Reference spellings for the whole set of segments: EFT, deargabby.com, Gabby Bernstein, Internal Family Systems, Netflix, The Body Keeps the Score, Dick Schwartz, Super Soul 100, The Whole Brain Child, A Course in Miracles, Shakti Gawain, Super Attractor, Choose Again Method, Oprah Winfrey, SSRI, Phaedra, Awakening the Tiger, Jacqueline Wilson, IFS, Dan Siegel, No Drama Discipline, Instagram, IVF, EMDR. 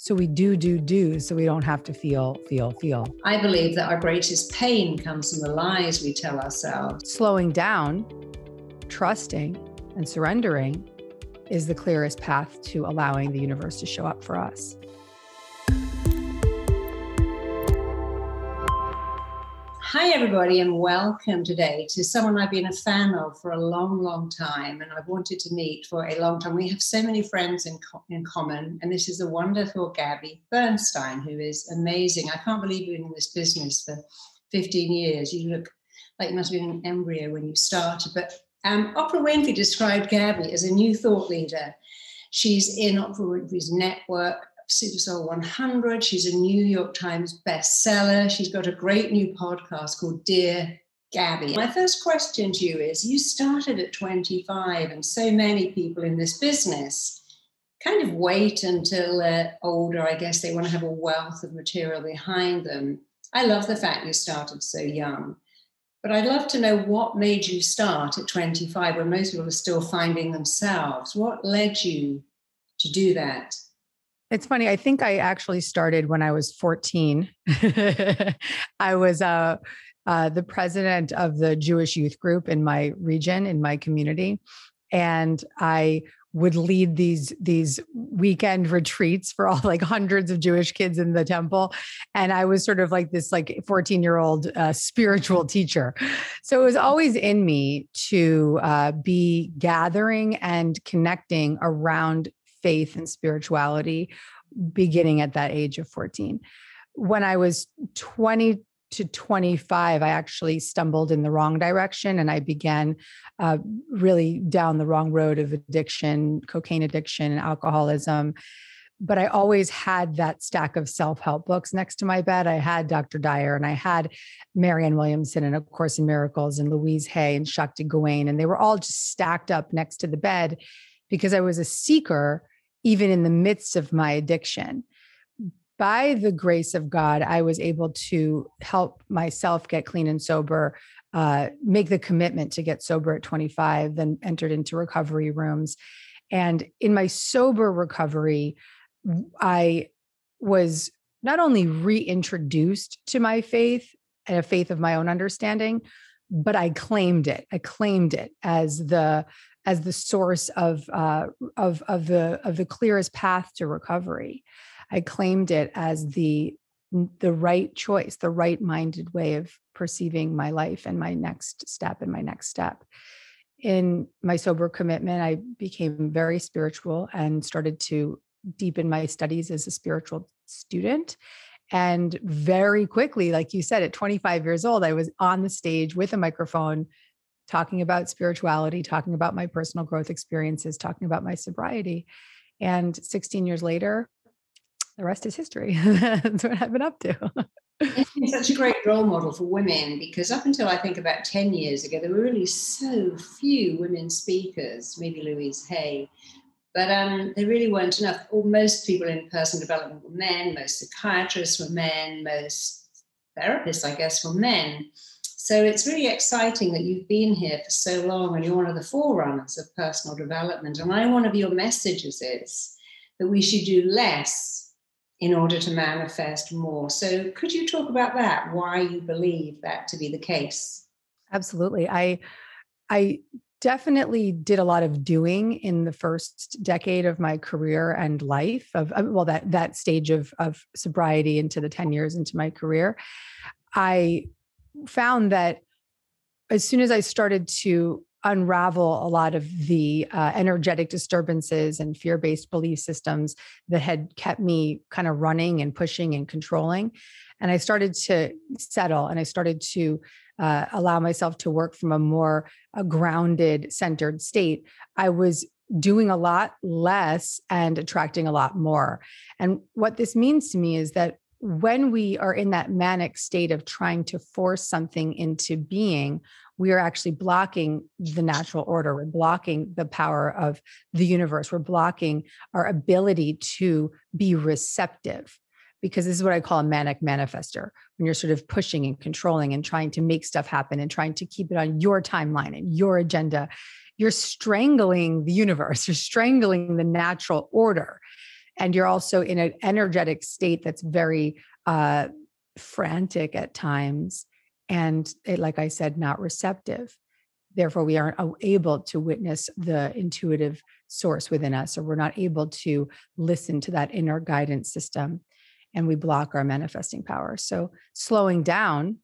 So we do, so we don't have to feel. I believe that our greatest pain comes from the lies we tell ourselves. Slowing down, trusting, and surrendering is the clearest path to allowing the universe to show up for us. Hi, everybody, and welcome today to someone I've been a fan of for a long, long time, and I've wanted to meet for a long time. We have so many friends in common, and this is the wonderful Gabby Bernstein, who is amazing. I can't believe you've been in this business for 15 years. You look like you must have been an embryo when you started. But Oprah Winfrey described Gabby as a new thought leader. She's in Oprah Winfrey's network, Super Soul 100. She's a New York Times bestseller. She's got a great new podcast called Dear Gabby. My first question to you is, you started at 25, and so many people in this business kind of wait until they're older. I guess they want to have a wealth of material behind them. I love the fact you started so young, but I'd love to know what made you start at 25 when most people are still finding themselves. What led you to do that? It's funny. I think I actually started when I was 14. I was the president of the Jewish youth group in my region, in my community. And I would lead these weekend retreats for all like hundreds of Jewish kids in the temple. And I was sort of like this like 14-year-old spiritual teacher. So it was always in me to be gathering and connecting around faith and spirituality, beginning at that age of 14. When I was 20 to 25, I actually stumbled in the wrong direction, and I began really down the wrong road of addiction, cocaine addiction, and alcoholism. But I always had that stack of self-help books next to my bed. I had Dr. Dyer, and I had Marianne Williamson and A Course in Miracles and Louise Hay and Shakti Gawain, and they were all just stacked up next to the bed because I was a seeker even in the midst of my addiction. By the grace of God, I was able to help myself get clean and sober, make the commitment to get sober at 25, then entered into recovery rooms. And in my sober recovery, I was not only reintroduced to my faith and a faith of my own understanding, but I claimed it. I claimed it as the source of the clearest path to recovery. I claimed it as the right choice, the right-minded way of perceiving my life and my next step and my next step. In my sober commitment, I became very spiritual and started to deepen my studies as a spiritual student. And very quickly, like you said, at 25 years old, I was on the stage with a microphone talking about spirituality, talking about my personal growth experiences, talking about my sobriety. And 16 years later, the rest is history. That's what I've been up to. It's such a great role model for women, because up until I think about 10 years ago, there were really so few women speakers, maybe Louise Hay, but there really weren't enough. Most people in personal development were men, most psychiatrists were men, most therapists, I guess, were men. So it's really exciting that you've been here for so long and you're one of the forerunners of personal development. And one of your messages is that we should do less in order to manifest more. So could you talk about that, why you believe that to be the case? Absolutely. I definitely did a lot of doing in the first decade of my career and life, of that stage of sobriety into the 10 years into my career. I found that as soon as I started to unravel a lot of the energetic disturbances and fear-based belief systems that had kept me kind of running and pushing and controlling, and I started to settle, and I started to allow myself to work from a more grounded, centered state, I was doing a lot less and attracting a lot more. And what this means to me is that when we are in that manic state of trying to force something into being, we are actually blocking the natural order. We're blocking the power of the universe. We're blocking our ability to be receptive, because this is what I call a manic manifester, when you're sort of pushing and controlling and trying to make stuff happen and trying to keep it on your timeline and your agenda. You're strangling the universe. You're strangling the natural order. And you're also in an energetic state that's very frantic at times. And it, like I said, not receptive. Therefore, we aren't able to witness the intuitive source within us, or we're not able to listen to that inner guidance system, and we block our manifesting power. So slowing down,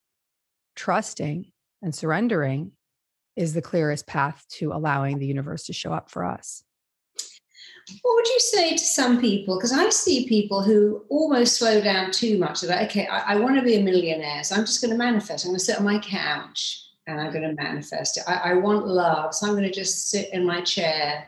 trusting, and surrendering is the clearest path to allowing the universe to show up for us. What would you say to some people? Because I see people who almost slow down too much. They're like, okay, I want to be a millionaire, so I'm just going to manifest. I'm going to sit on my couch and I'm going to manifest it. I want love, so I'm going to just sit in my chair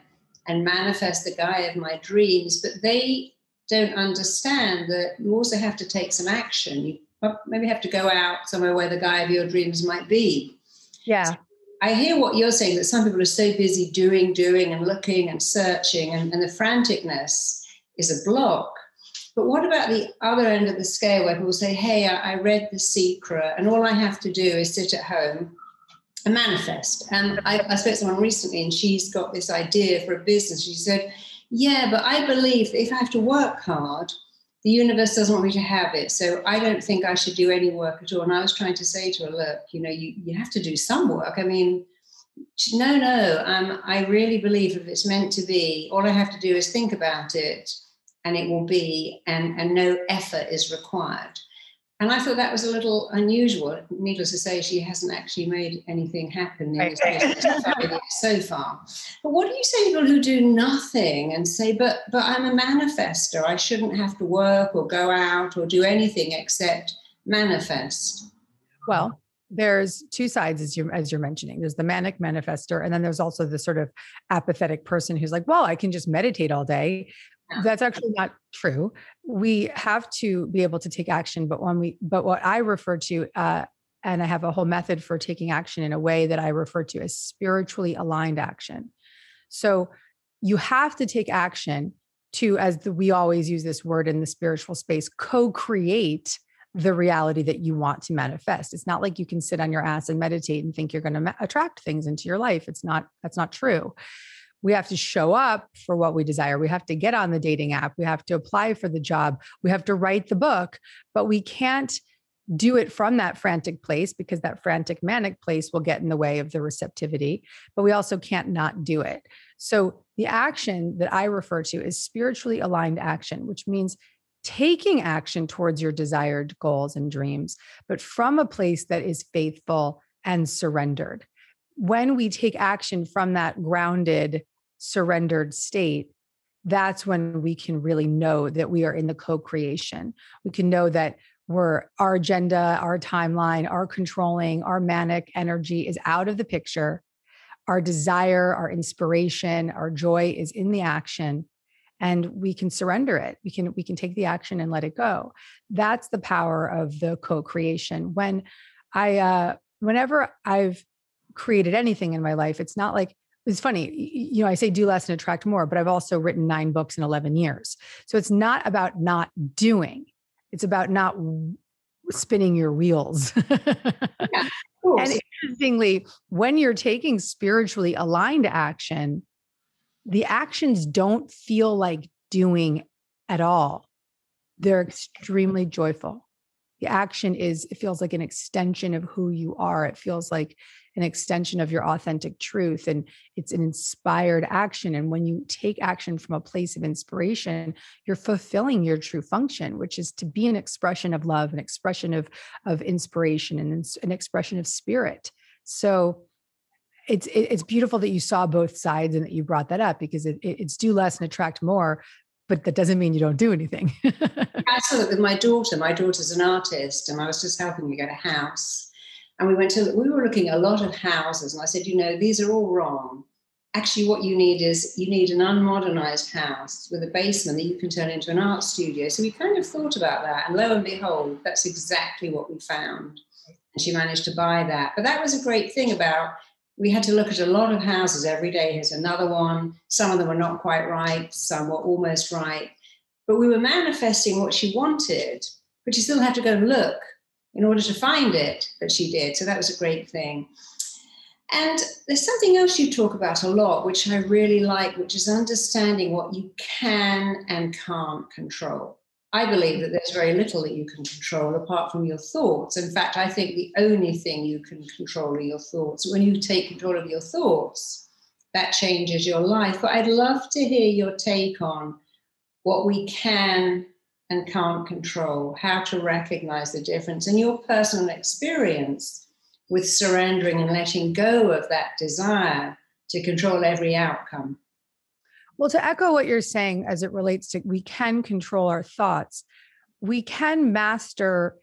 and manifest the guy of my dreams. But they don't understand that you also have to take some action. You maybe have to go out somewhere where the guy of your dreams might be. Yeah. So I hear what you're saying, that some people are so busy doing and looking and searching, and the franticness is a block. But what about the other end of the scale, where people say, hey, I read The Secret and all I have to do is sit at home and manifest? And I spoke to someone recently and she's got this idea for a business. She said, yeah, but I believe that if I have to work hard, the universe doesn't want me to have it. So I don't think I should do any work at all. And I was trying to say to her, look, you know, you have to do some work. I mean, I really believe if it's meant to be, all I have to do is think about it and it will be, and no effort is required. And I thought that was a little unusual. Needless to say, she hasn't actually made anything happen in this business so far. But what do you say to people who do nothing and say, but I'm a manifester. I shouldn't have to work or go out or do anything except manifest. Well, there's two sides, as you're mentioning. There's the manic manifester, and then there's also the sort of apathetic person who's like, well, I can just meditate all day. That's actually not true. We have to be able to take action, but what I refer to, and I have a whole method for taking action in a way that I refer to as spiritually aligned action. So you have to take action to, we always use this word in the spiritual space, co-create the reality that you want to manifest. It's not like you can sit on your ass and meditate and think you're going to attract things into your life. That's not true. We have to show up for what we desire. We have to get on the dating app. We have to apply for the job. We have to write the book, but we can't do it from that frantic place, because that frantic manic place will get in the way of the receptivity, but we also can't not do it. So the action that I refer to is spiritually aligned action, which means taking action towards your desired goals and dreams, but from a place that is faithful and surrendered. When we take action from that grounded, surrendered state, that's when we can really know that we are in the co-creation. We can know that our agenda, our timeline, our controlling, our manic energy is out of the picture. Our desire, our inspiration, our joy is in the action, and we can surrender it. We can take the action and let it go. That's the power of the co-creation. Whenever I've created anything in my life, it's not like, it's funny, you know, I say do less and attract more, but I've also written 9 books in 11 years. So it's not about not doing, it's about not spinning your wheels. Yeah, and interestingly, when you're taking spiritually aligned action, the actions don't feel like doing at all. They're extremely joyful. The action it feels like an extension of who you are. It feels like an extension of your authentic truth. And it's an inspired action. And when you take action from a place of inspiration, you're fulfilling your true function, which is to be an expression of love, an expression of inspiration, and an expression of spirit. So it's beautiful that you saw both sides and that you brought that up, because it's do less and attract more, but that doesn't mean you don't do anything. I saw that with my daughter. My daughter's an artist, and I was just helping her get a house. And we were looking at a lot of houses, and I said, you know, these are all wrong. Actually, what you need an unmodernized house with a basement that you can turn into an art studio. So we kind of thought about that, and lo and behold, that's exactly what we found. And she managed to buy that. But that was a great thing about, we had to look at a lot of houses every day. Here's another one. Some of them were not quite right. Some were almost right. But we were manifesting what she wanted, but she still had to go and look in order to find it, but she did. So that was a great thing. And there's something else you talk about a lot, which I really like, which is understanding what you can and can't control. I believe that there's very little that you can control apart from your thoughts. In fact, I think the only thing you can control are your thoughts. When you take control of your thoughts, that changes your life. But I'd love to hear your take on what we can and can't control, how to recognize the difference, and your personal experience with surrendering and letting go of that desire to control every outcome. Well, to echo what you're saying, as it relates to we can control our thoughts, we can master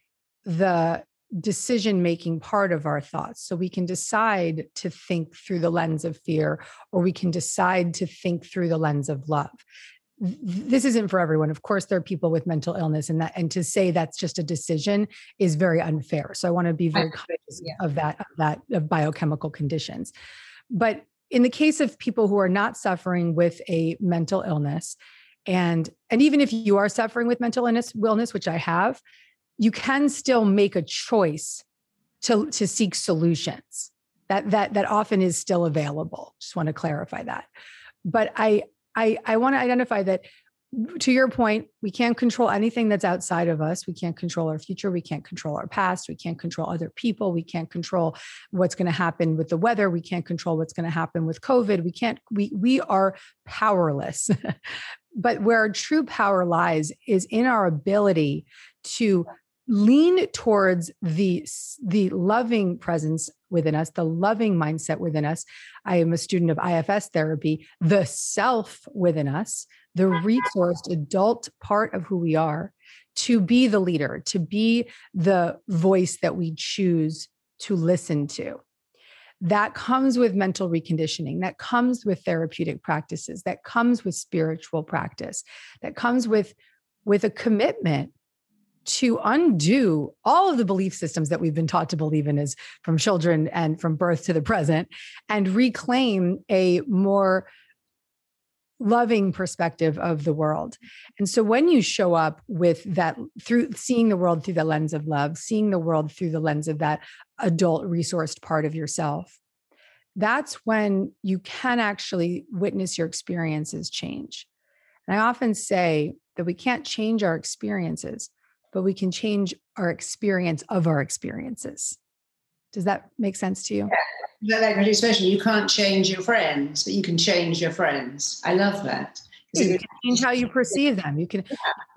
the decision-making part of our thoughts. So we can decide to think through the lens of fear, or we can decide to think through the lens of love. This isn't for everyone. Of course, there are people with mental illness, and to say that's just a decision is very unfair. So I want to be very conscious of biochemical conditions. But in the case of people who are not suffering with a mental illness, and even if you are suffering with mental illness, which I have, you can still make a choice to seek solutions. That often is still available. Just want to clarify that. But I want to identify that, to your point, we can't control anything that's outside of us. We can't control our future. We can't control our past. We can't control other people. We can't control what's going to happen with the weather. We can't control what's going to happen with COVID. We are powerless, but where our true power lies is in our ability to lean towards the loving presence within us, the loving mindset within us. I am a student of IFS therapy, the self within us, the resourced adult part of who we are, to be the leader, to be the voice that we choose to listen to. That comes with mental reconditioning, that comes with therapeutic practices, that comes with spiritual practice, that comes with a commitment to undo all of the belief systems that we've been taught to believe in as from children and from birth to the present, and reclaim a more loving perspective of the world. And so when you show up with that, through seeing the world through the lens of love, seeing the world through the lens of that adult resourced part of yourself, that's when you can actually witness your experiences change. And I often say that we can't change our experiences, but we can change our experience of our experiences. Does that make sense to you? Yeah, that really special. You can't change your friends, but you can change your friends. I love that. You can change how you perceive them. You can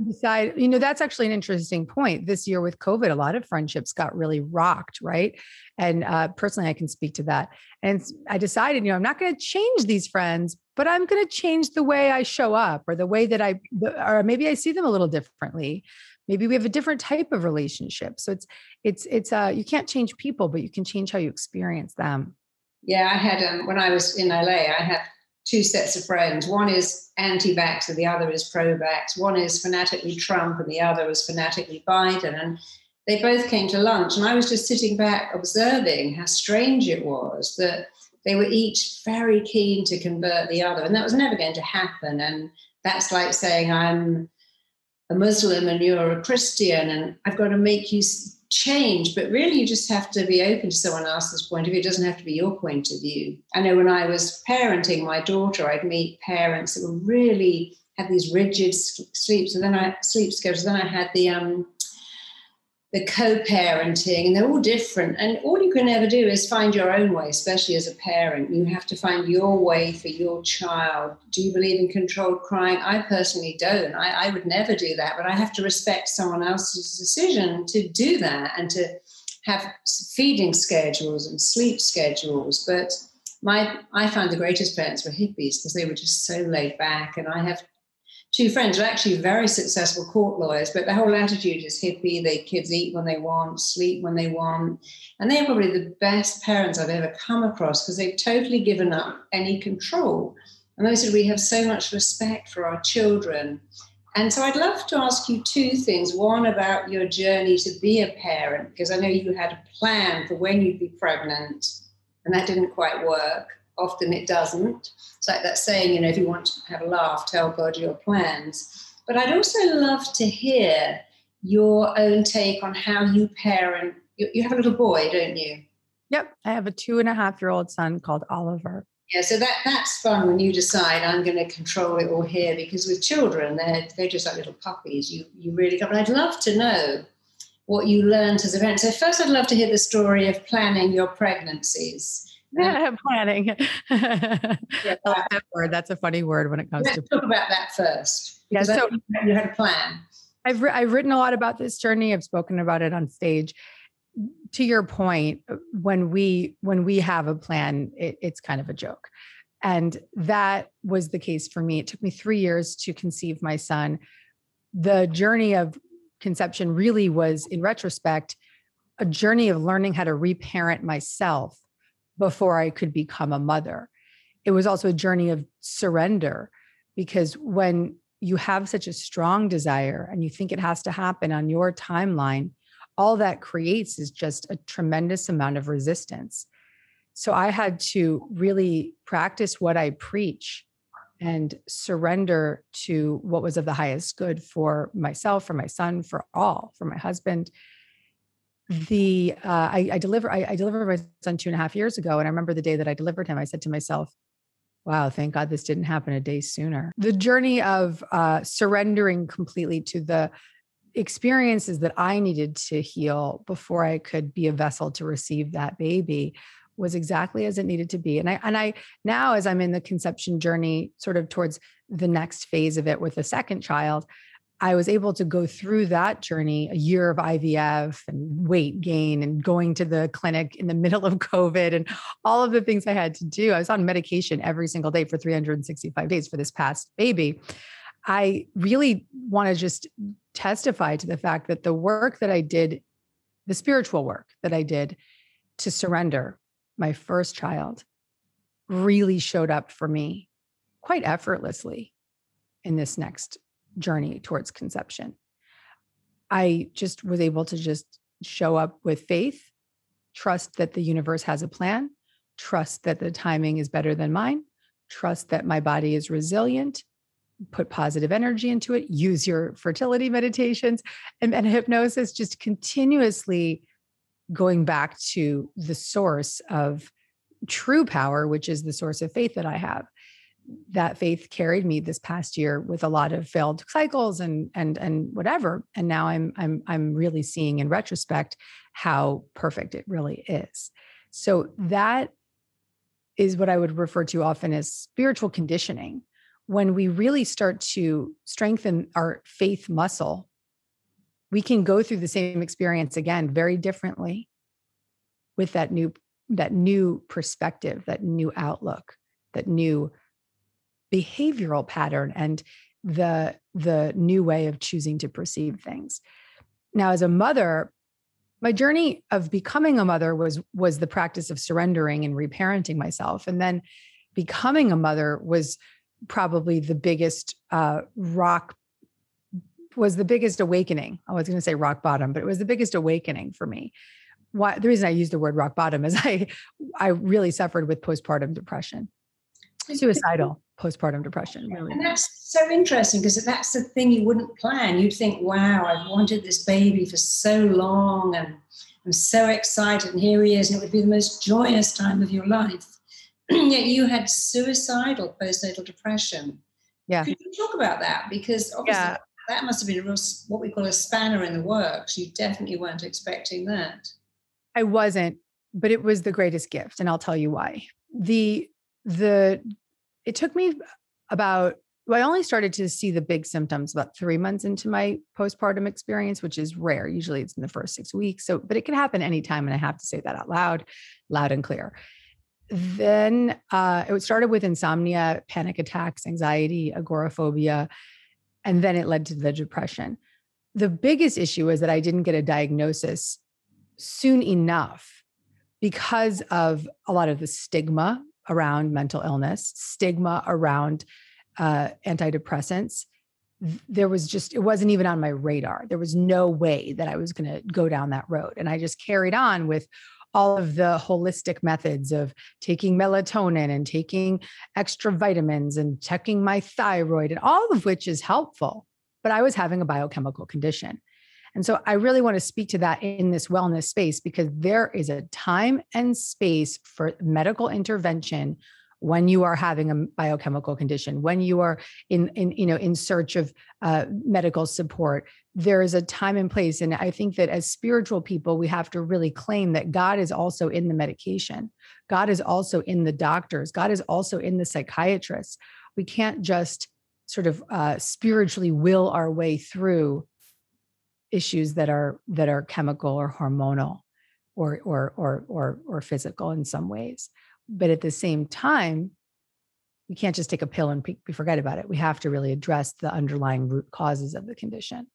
decide, that's actually an interesting point. This year with COVID, a lot of friendships got really rocked, right? And personally, I can speak to that. And I decided, I'm not going to change these friends, but I'm going to change the way I show up, or the way that or maybe I see them a little differently. Maybe we have a different type of relationship. So it's you can't change people, but you can change how you experience them. Yeah, I had, when I was in LA, I had two sets of friends. One is anti-vax and the other is pro-vax. One is fanatically Trump and the other is fanatically Biden. And they both came to lunch, and I was just sitting back observing how strange it was that they were each very keen to convert the other. And that was never going to happen. And that's like saying I'm a Muslim and you're a Christian and I've got to make you change. But really, you just have to be open to someone else's point of view. It doesn't have to be your point of view. I know when I was parenting my daughter, I'd meet parents that were really had these rigid sleep schedules. Then I had the co-parenting, and they're all different. And all you can ever do is find your own way, especially as a parent. You have to find your way for your child. Do you believe in controlled crying? I personally don't. I would never do that, but I have to respect someone else's decision to do that and to have feeding schedules and sleep schedules. But I found the greatest parents were hippies because they were just so laid back. And I have two friends who are actually very successful court lawyers, but their whole attitude is hippie. Their kids eat when they want, sleep when they want. And they're probably the best parents I've ever come across because they've totally given up any control. And they said, we have so much respect for our children. And so I'd love to ask you two things. One, about your journey to be a parent, because I know you had a plan for when you'd be pregnant, and that didn't quite work. Often it doesn't. It's like that saying, if you want to have a laugh, tell God your plans. But I'd also love to hear your own take on how you parent. You have a little boy, don't you? Yep. I have a 2.5-year-old son called Oliver. Yeah, so that's fun when you decide I'm going to control it all here, because with children, they're just like little puppies. You really don't. But I'd love to know what you learned as a parent. So first, I'd love to hear the story of planning your pregnancies. Yeah, planning. Yeah, I like that word. That's a funny word when it comes to talk about that first. Yeah, so you had a plan. I've written a lot about this journey. I've spoken about it on stage. To your point, when we have a plan, it's kind of a joke. And that was the case for me. It took me 3 years to conceive my son. The journey of conception really was, in retrospect, a journey of learning how to reparent myself before I could become a mother. It was also a journey of surrender, because when you have such a strong desire and you think it has to happen on your timeline, all that creates is just a tremendous amount of resistance. So I had to really practice what I preach and surrender to what was of the highest good for myself, for my son, for my husband. I delivered my son 2.5 years ago. And I remember the day that I delivered him, I said to myself, wow, thank God this didn't happen a day sooner. The journey of surrendering completely to the experiences that I needed to heal before I could be a vessel to receive that baby was exactly as it needed to be. And I now, as I'm in the conception journey, sort of towards the next phase of it with the second child, I was able to go through that journey, a year of IVF and weight gain and going to the clinic in the middle of COVID and all of the things I had to do. I was on medication every single day for 365 days for this past baby. I really want to just testify to the fact that the work that I did, the spiritual work that I did to surrender my first child, really showed up for me quite effortlessly in this next journey towards conception. I just was able to just show up with faith, trust that the universe has a plan, trust that the timing is better than mine, trust that my body is resilient, put positive energy into it, use your fertility meditations and hypnosis, just continuously going back to the source of true power, which is the source of faith that I have. That faith carried me this past year with a lot of failed cycles and whatever. And now I'm really seeing in retrospect how perfect it really is. So that is what I would refer to often as spiritual conditioning. When we really start to strengthen our faith muscle, we can go through the same experience again, very differently, with that new perspective, that new outlook, that new behavioral pattern, and the new way of choosing to perceive things. Now, as a mother, my journey of becoming a mother was the practice of surrendering and reparenting myself. And then becoming a mother was probably the biggest awakening. I was going to say rock bottom, but it was the biggest awakening for me. Why? The reason I use the word rock bottom is I really suffered with postpartum depression. Suicidal postpartum depression. Really. And that's so interesting, because that's the thing you wouldn't plan. You'd think, wow, I've wanted this baby for so long and I'm so excited, and here he is, and it would be the most joyous time of your life. Yet you had suicidal postnatal depression. Yeah. Could you talk about that? Because obviously that must have been a real, what we call a spanner in the works. You definitely weren't expecting that. I wasn't, but it was the greatest gift. And I'll tell you why. It took me I only started to see the big symptoms about 3 months into my postpartum experience, which is rare. Usually it's in the first 6 weeks. So, but it can happen anytime. And I have to say that out loud and clear. Then it started with insomnia, panic attacks, anxiety, agoraphobia, and then it led to the depression. The biggest issue is that I didn't get a diagnosis soon enough because of a lot of the stigma around mental illness, stigma around antidepressants. It wasn't even on my radar. There was no way that I was going to go down that road. And I just carried on with all of the holistic methods of taking melatonin and taking extra vitamins and checking my thyroid, and all of which is helpful. But I was having a biochemical condition. And so I really want to speak to that in this wellness space, because there is a time and space for medical intervention when you are having a biochemical condition, when you are in search of medical support. There is a time and place. And I think that as spiritual people, we have to really claim that God is also in the medication. God is also in the doctors. God is also in the psychiatrists. We can't just sort of spiritually will our way through issues that are chemical or hormonal or physical in some ways. But at the same time, we can't just take a pill and forget about it. We have to really address the underlying root causes of the condition.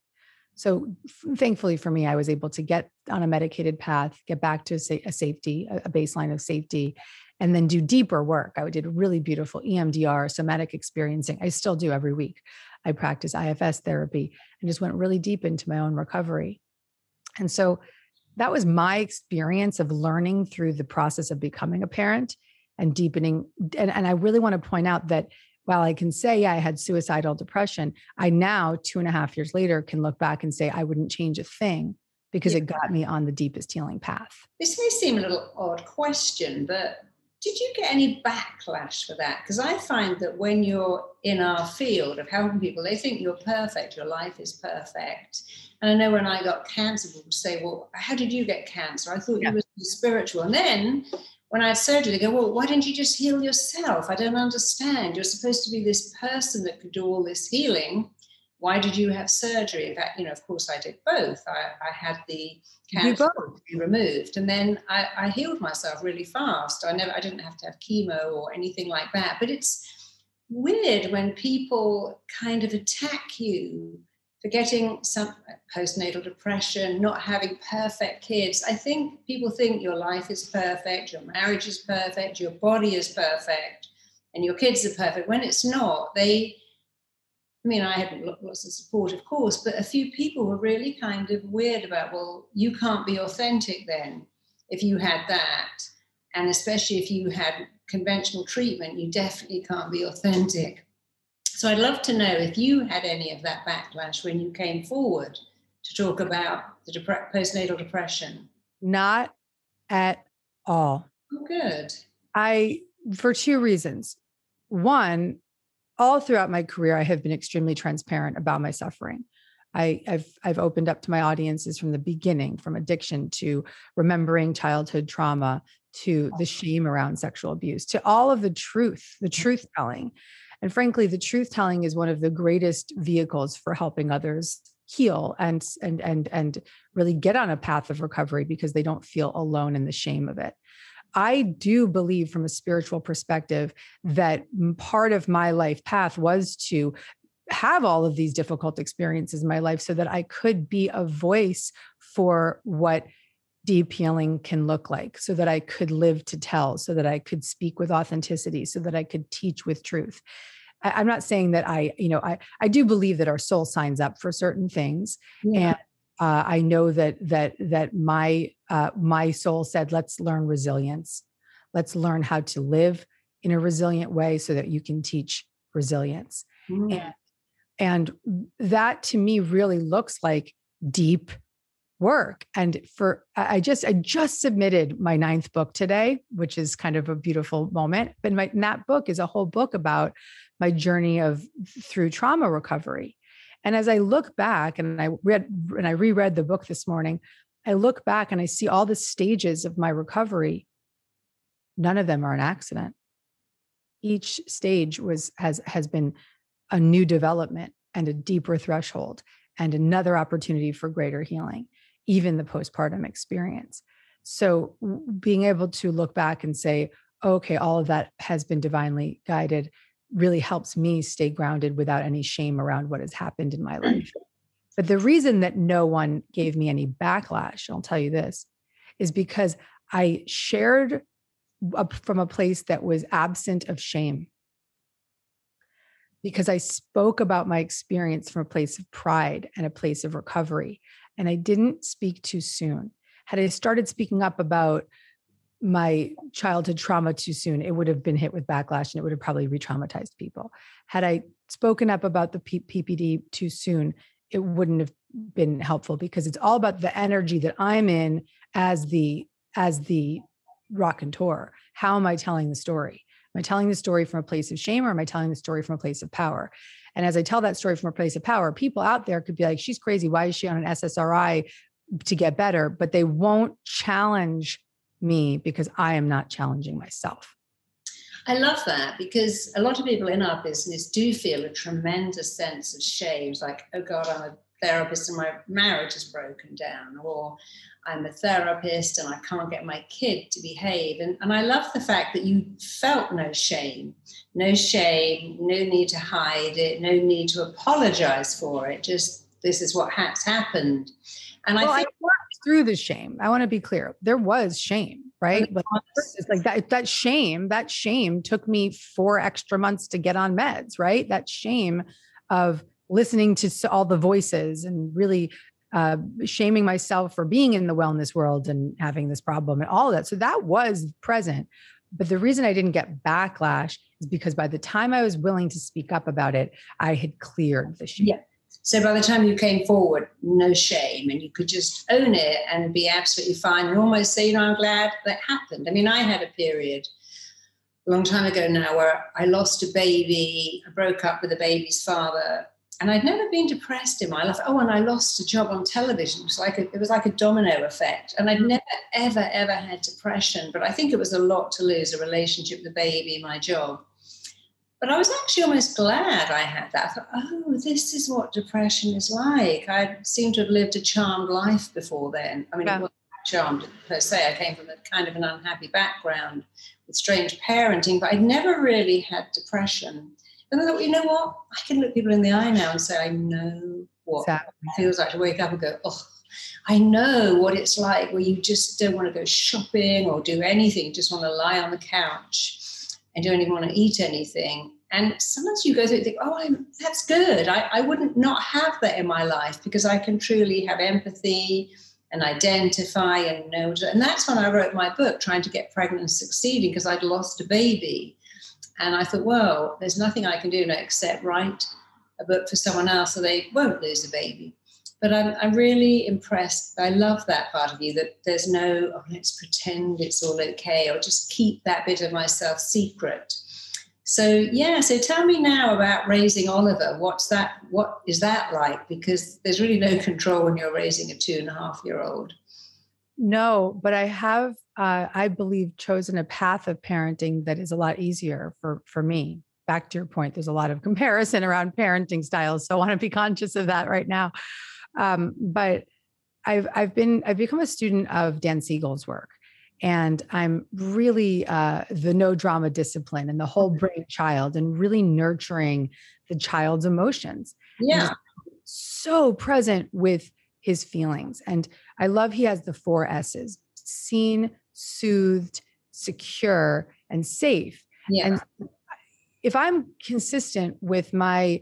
So thankfully for me, I was able to get on a medicated path, get back to a baseline of safety, and then do deeper work. I did really beautiful EMDR, somatic experiencing. I still do every week. I practice IFS therapy and just went really deep into my own recovery. And so that was my experience of learning through the process of becoming a parent and deepening. And I really want to point out that while I can say I had suicidal depression, I now, 2.5 years later, can look back and say I wouldn't change a thing, because it got me on the deepest healing path. This may seem a little odd question, but did you get any backlash for that? Because I find that when you're in our field of helping people, they think you're perfect, your life is perfect. And I know when I got cancer, people would say, well, how did you get cancer? I thought you were spiritual. And then when I had surgery, they go, well, why don't you just heal yourself? I don't understand. You're supposed to be this person that could do all this healing. Why did you have surgery? In fact, of course I did both. I had the cancer removed, and then I healed myself really fast. I didn't have to have chemo or anything like that. But it's weird when people kind of attack you for getting some postnatal depression, not having perfect kids. I think people think your life is perfect, your marriage is perfect, your body is perfect, and your kids are perfect, when it's not. I had lots of support, of course, but a few people were really kind of weird about, well, you can't be authentic then if you had that. And especially if you had conventional treatment, you definitely can't be authentic. So I'd love to know if you had any of that backlash when you came forward to talk about the postnatal depression. Not at all. Oh, good. For two reasons. One, all throughout my career, I have been extremely transparent about my suffering. I've opened up to my audiences from the beginning, from addiction to remembering childhood trauma, to the shame around sexual abuse, to all of the truth telling. And frankly, the truth telling is one of the greatest vehicles for helping others heal and really get on a path of recovery, because they don't feel alone in the shame of it. I do believe from a spiritual perspective that part of my life path was to have all of these difficult experiences in my life so that I could be a voice for what deep healing can look like, so that I could live to tell, so that I could speak with authenticity, so that I could teach with truth. I'm not saying that I do believe that our soul signs up for certain things. Yeah. And I know that my soul said, let's learn resilience. Let's learn how to live in a resilient way so that you can teach resilience. Mm. And that to me really looks like deep work. And I just submitted my 9th book today, which is kind of a beautiful moment. But that book is a whole book about my journey through trauma recovery. And as I look back, and I reread the book this morning, I look back and I see all the stages of my recovery. None of them are an accident. Each stage has been a new development and a deeper threshold and another opportunity for greater healing, even the postpartum experience. So being able to look back and say, okay, all of that has been divinely guided, really helps me stay grounded without any shame around what has happened in my life. But the reason that no one gave me any backlash, I'll tell you this, is because I shared from a place that was absent of shame. Because I spoke about my experience from a place of pride and a place of recovery. And I didn't speak too soon. Had I started speaking up about my childhood trauma too soon, it would have been hit with backlash and it would have probably re-traumatized people. Had I spoken up about the PPD too soon, it wouldn't have been helpful, because it's all about the energy that I'm in as the raconteur. How am I telling the story? Am I telling the story from a place of shame, or am I telling the story from a place of power? And as I tell that story from a place of power, people out there could be like, she's crazy. Why is she on an SSRI to get better? But they won't challenge me because I am not challenging myself. I love that, because a lot of people in our business do feel a tremendous sense of shame. It's like, oh God, I'm a therapist and my marriage is broken down, or I'm a therapist and I can't get my kid to behave. And I love the fact that you felt no shame, no need to hide it, no need to apologize for it. Just, this is what has happened. And well, I think I worked through the shame. I want to be clear. There was shame, right? But it's like that shame took me 4 extra months to get on meds, right? That shame of listening to all the voices and really shaming myself for being in the wellness world and having this problem and all of that. So that was present. But the reason I didn't get backlash is because by the time I was willing to speak up about it, I had cleared the shame. Yeah. So by the time you came forward, no shame, and you could just own it and be absolutely fine and almost say, I'm glad that happened. I mean, I had a period a long time ago now where I lost a baby, I broke up with the baby's father, and I'd never been depressed in my life. Oh, and I lost a job on television. It was like a domino effect. And I'd never, ever, ever had depression, but I think it was a lot to lose, a relationship, the baby, my job. But I was actually almost glad I had that. I thought, oh, this is what depression is like. I seem to have lived a charmed life before then. I mean, yeah. It wasn't charmed per se. I came from a kind of an unhappy background with strange parenting, but I'd never really had depression. And I thought, you know what? I can look people in the eye now and say, I know what it feels like to wake up and go, oh, I know what it's like where you just don't want to go shopping or do anything. You just want to lie on the couch and don't even want to eat anything. And sometimes you go through and think, oh, that's good. I wouldn't not have that in my life, because I can truly have empathy and identify and know. And that's when I wrote my book, Trying to Get Pregnant and Succeeding, because I'd lost a baby. And I thought, well, there's nothing I can do now except write a book for someone else so they won't lose a baby. But I'm really impressed. I love that part of you, that there's no, oh, let's pretend it's all okay, or just keep that bit of myself secret. So, yeah, so tell me now about raising Oliver. What is that like? Because there's really no control when you're raising a 2.5-year-old. No, but I have, I believe, chosen a path of parenting that is a lot easier for me. Back to your point, there's a lot of comparison around parenting styles. So I want to be conscious of that right now. But I've become a student of Dan Siegel's work, and I'm really, the No Drama Discipline and the Whole Brain Child, and really nurturing the child's emotions. Yeah. So present with his feelings. And I love, he has the 4 S's: seen, soothed, secure, and safe. Yeah. And if I'm consistent with my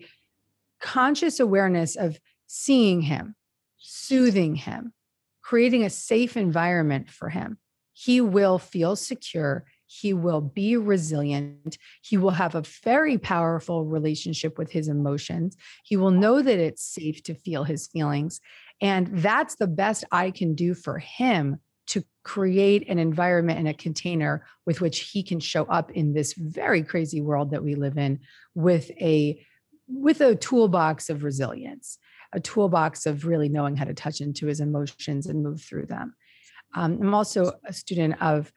conscious awareness of seeing him, soothing him, creating a safe environment for him, he will feel secure. He will be resilient. He will have a very powerful relationship with his emotions. He will know that it's safe to feel his feelings. And that's the best I can do for him, to create an environment and a container with which he can show up in this very crazy world that we live in, with a toolbox of resilience, a toolbox of really knowing how to touch into his emotions and move through them. I'm also a student of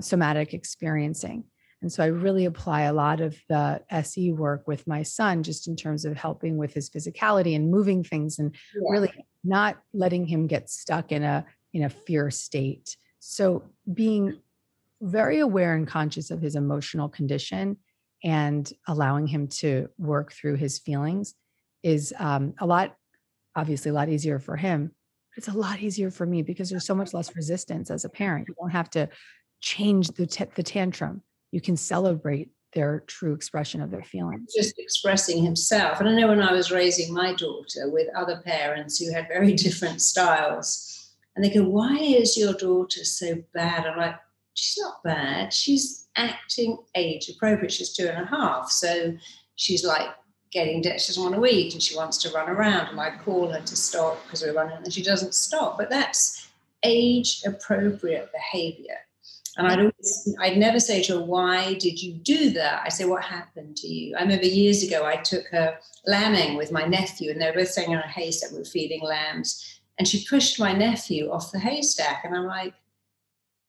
somatic experiencing. And so I really apply a lot of the SE work with my son, just in terms of helping with his physicality and moving things, and really not letting him get stuck in a fear state. So being very aware and conscious of his emotional condition and allowing him to work through his feelings is obviously a lot easier for him. It's a lot easier for me, because there's so much less resistance as a parent. You don't have to change the tantrum. You can celebrate their true expression of their feelings. Just expressing himself. And I know when I was raising my daughter with other parents who had very different styles, and they go, why is your daughter so bad? I'm like, she's not bad. She's acting age appropriate. She's 2.5. So she's like, getting dead. She doesn't want to eat and she wants to run around, and I call her to stop because we're running and she doesn't stop. But that's age-appropriate behavior. And I'd never say to her, why did you do that? I say, what happened to you? I remember years ago, I took her lambing with my nephew, and they were both sitting on a haystack, we were feeding lambs. And she pushed my nephew off the haystack. And I'm like,